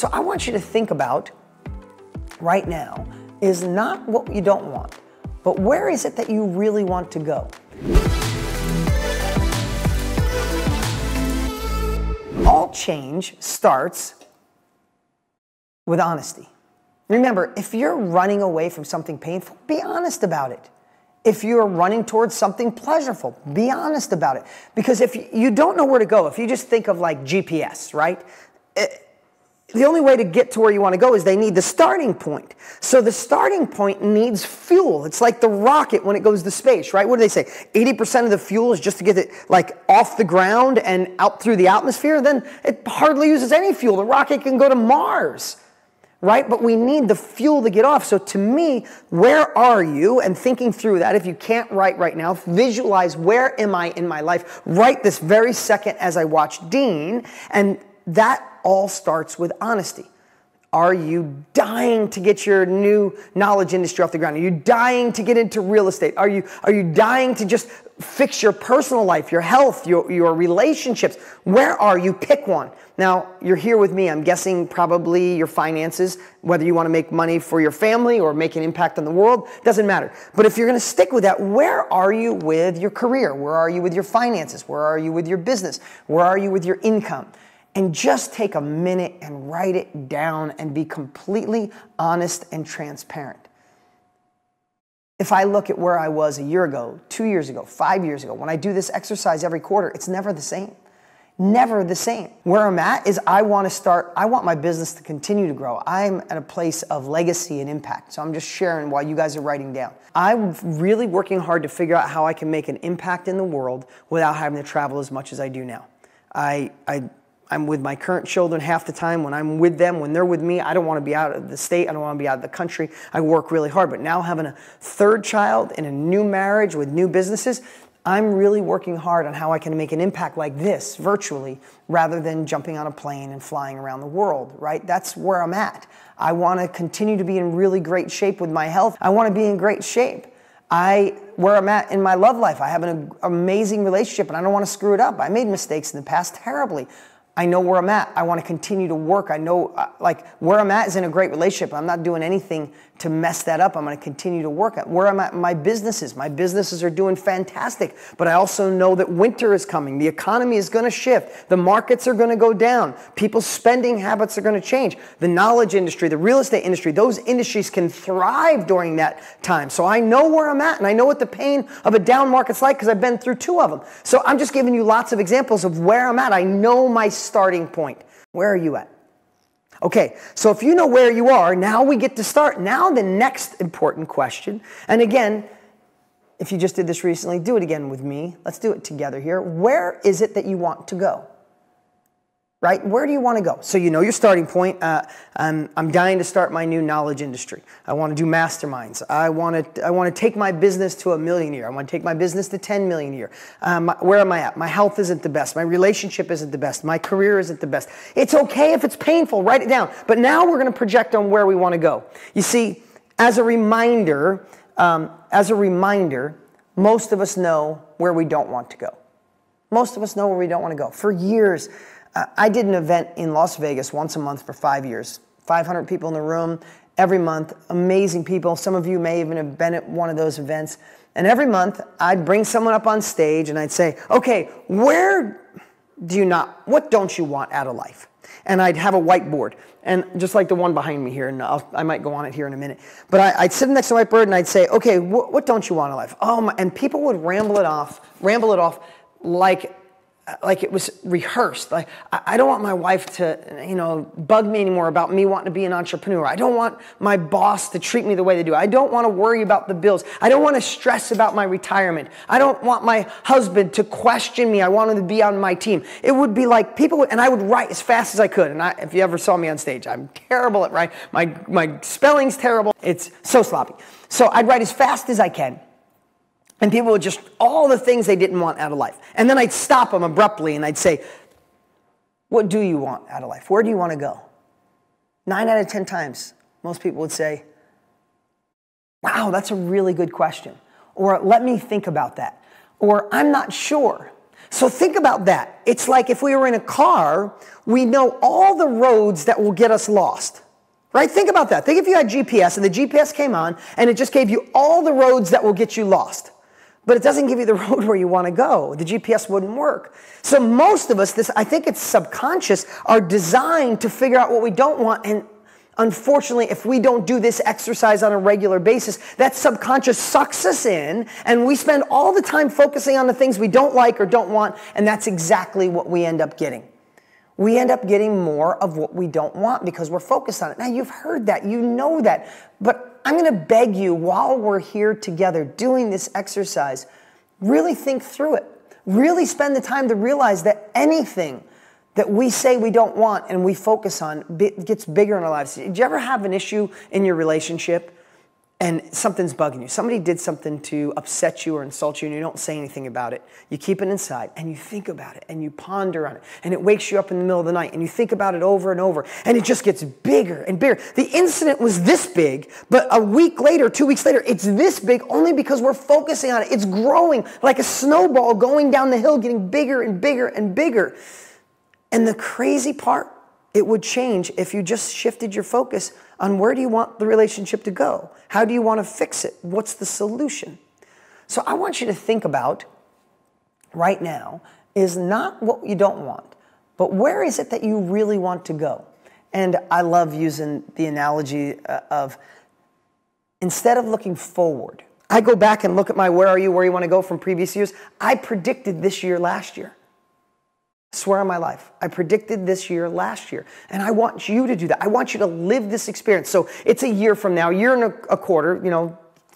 So I want you to think about right now is not what you don't want, but where is it that you really want to go? All change starts with honesty. Remember, if you're running away from something painful, be honest about it. If you're running towards something pleasurable, be honest about it. Because if you don't know where to go, if you just think of like GPS, right? The only way to get to where you want to go is they need the starting point. So the starting point needs fuel. It's like the rocket when it goes to space, right? What do they say? 80% of the fuel is just to get it like off the ground and out through the atmosphere. Then it hardly uses any fuel. The rocket can go to Mars, right? But we need the fuel to get off. So to me, where are you? And thinking through that, if you can't write right now, visualize where am I in my life? Right this very second as I watch Dean. And that all starts with honesty. Are you dying to get your new knowledge industry off the ground? Are you dying to get into real estate? Are you dying to just fix your personal life, your health, your relationships? Where are you? Pick one. Now, you're here with me. I'm guessing probably your finances, whether you want to make money for your family or make an impact on the world, doesn't matter. But if you're going to stick with that, where are you with your career? Where are you with your finances? Where are you with your business? Where are you with your income? And just take a minute and write it down and be completely honest and transparent. If I look at where I was a year ago, 2 years ago, 5 years ago, when I do this exercise every quarter, it's never the same. Never the same. Where I'm at is I want my business to continue to grow. I'm at a place of legacy and impact. So I'm just sharing while you guys are writing down. I'm really working hard to figure out how I can make an impact in the world without having to travel as much as I do now. I'm with my current children half the time. When I'm with them, when they're with me, I don't want to be out of the state. I don't want to be out of the country. I work really hard. But now having a third child in a new marriage with new businesses, I'm really working hard on how I can make an impact like this virtually rather than jumping on a plane and flying around the world, right? That's where I'm at. I want to continue to be in really great shape with my health. I want to be in great shape. Where I'm at in my love life, I have an amazing relationship and I don't want to screw it up. I made mistakes in the past terribly. I know where I'm at. I want to continue to work. I know like where I'm at is in a great relationship. I'm not doing anything to mess that up. I'm going to continue to work at where I'm at. My businesses are doing fantastic, but I also know that winter is coming. The economy is going to shift. The markets are going to go down. People's spending habits are going to change. The knowledge industry, the real estate industry, those industries can thrive during that time. So I know where I'm at and I know what the pain of a down market's like because I've been through two of them. So I'm just giving you lots of examples of where I'm at. I know my starting point. Where are you at? Okay, so if you know where you are, now we get to start. Now the next important question, and again, if you just did this recently, do it again with me. Let's do it together here. Where is it that you want to go? Right? Where do you want to go? So you know your starting point. I'm dying to start my new knowledge industry. I want to do masterminds. I want to take my business to $1 million a year. I want to take my business to $10 million a year. Where am I at? My health isn't the best. My relationship isn't the best. My career isn't the best. It's okay if it's painful. Write it down. But now we're going to project on where we want to go. You see, as a reminder, most of us know where we don't want to go. Most of us know where we don't want to go. For years, I did an event in Las Vegas once a month for 5 years. 500 people in the room every month, amazing people. Some of you may even have been at one of those events. And every month, I'd bring someone up on stage and I'd say, okay, what don't you want out of life? And I'd have a whiteboard, and just like the one behind me here, and I might go on it here in a minute. But I'd sit next to the whiteboard and I'd say, okay, what don't you want out of life? And people would ramble it off like it was rehearsed. Like, I don't want my wife to, bug me anymore about me wanting to be an entrepreneur. I don't want my boss to treat me the way they do. I don't want to worry about the bills. I don't want to stress about my retirement. I don't want my husband to question me. I want him to be on my team. It would be like and I would write as fast as I could. And if you ever saw me on stage, I'm terrible at writing. My spelling's terrible. It's so sloppy. So I'd write as fast as I can. And people would just, all the things they didn't want out of life. And then I'd stop them abruptly and I'd say, what do you want out of life? Where do you want to go? 9 out of 10 times, most people would say, wow, that's a really good question. Or let me think about that. Or I'm not sure. So think about that. It's like if we were in a car, we know all the roads that will get us lost. Right? Think about that. Think if you had GPS and the GPS came on and it just gave you all the roads that will get you lost. But it doesn't give you the road where you want to go. The GPS wouldn't work. So most of us, this, I think it's subconscious, are designed to figure out what we don't want. And unfortunately, if we don't do this exercise on a regular basis, that subconscious sucks us in, and we spend all the time focusing on the things we don't like or don't want, and that's exactly what we end up getting. We end up getting more of what we don't want because we're focused on it. Now, you've heard that. You know that. But I'm going to beg you, while we're here together doing this exercise, really think through it. Really spend the time to realize that anything that we say we don't want and we focus on gets bigger in our lives. Did you ever have an issue in your relationship and something's bugging you? Somebody did something to upset you or insult you, and you don't say anything about it. You keep it inside, and you think about it, and you ponder on it, and it wakes you up in the middle of the night, and you think about it over and over, and it just gets bigger and bigger. The incident was this big, but a week later, 2 weeks later, it's this big only because we're focusing on it. It's growing like a snowball going down the hill, getting bigger and bigger and bigger. And the crazy part, it would change if you just shifted your focus on where do you want the relationship to go? How do you want to fix it? What's the solution? So I want you to think about right now is not what you don't want, but where is it that you really want to go? And I love using the analogy of instead of looking forward, I go back and look at my where you want to go from previous years. I predicted this year last year. Swear on my life. I predicted this year last year. And I want you to do that. I want you to live this experience. So it's a year from now, year and a quarter,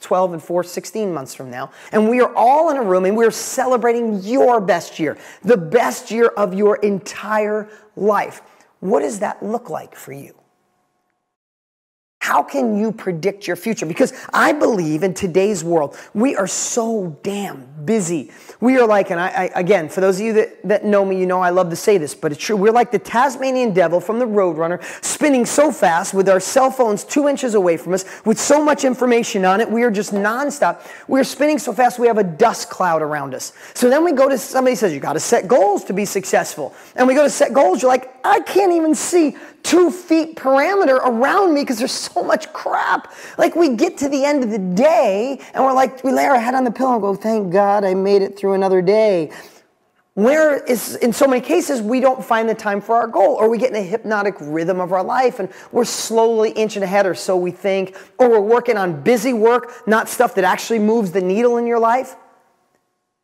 12 and 4, 16 months from now. And we are all in a room and we're celebrating your best year, the best year of your entire life. What does that look like for you? How can you predict your future? Because I believe in today's world, we are so damn busy. We are like, and I again, for those of you that know me, you know I love to say this, but it's true. We're like the Tasmanian devil from the Roadrunner, spinning so fast with our cell phones 2 inches away from us, with so much information on it. We are just nonstop. We're spinning so fast, we have a dust cloud around us. So then we go to somebody says, you got to set goals to be successful. And we go to set goals. You're like, I can't even see 2 feet parameter around me because there's so much crap. Like we get to the end of the day and we're like, we lay our head on the pillow and go, thank God I made it through another day. Where is, in so many cases, we don't find the time for our goal, or we get in a hypnotic rhythm of our life and we're slowly inching ahead, or so we think, or we're working on busy work, not stuff that actually moves the needle in your life.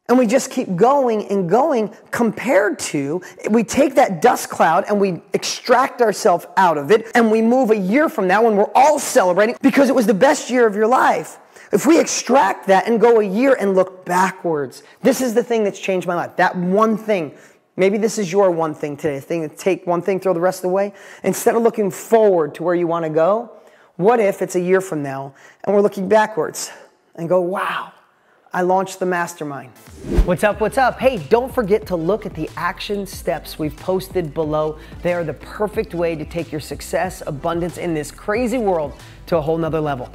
And we just keep going and going compared to, we take that dust cloud and we extract ourselves out of it and we move a year from now and we're all celebrating because it was the best year of your life. If we extract that and go a year and look backwards, this is the thing that's changed my life. That one thing, maybe this is your one thing today, thing to take one thing, throw the rest away. Instead of looking forward to where you want to go, what if it's a year from now and we're looking backwards and go, wow. I launched the mastermind. What's up, what's up? Hey, don't forget to look at the action steps we've posted below. They are the perfect way to take your success, abundance in this crazy world to a whole nother level.